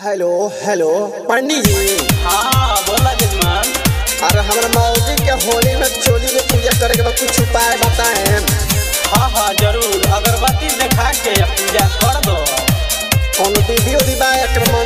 Hello hello पंडित जी। हाँ बोला जजमान। अरे हमारे मौजी के होली में चोली में पूजा करे के बाद कुछ उपाय बताएं। हाँ हाँ जरूर, अगरबत्ती दिखा के पूजा कर दो। कौन वीडियो दिखाए?